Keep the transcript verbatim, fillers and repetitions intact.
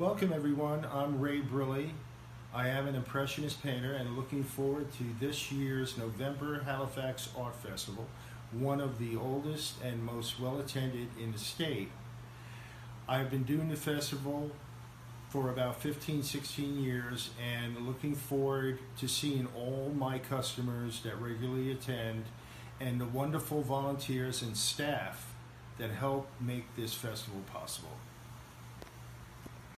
Welcome everyone, I'm Ray Briley. I am an impressionist painter and looking forward to this year's November Halifax Art Festival, one of the oldest and most well attended in the state. I've been doing the festival for about fifteen, sixteen years and looking forward to seeing all my customers that regularly attend and the wonderful volunteers and staff that help make this festival possible.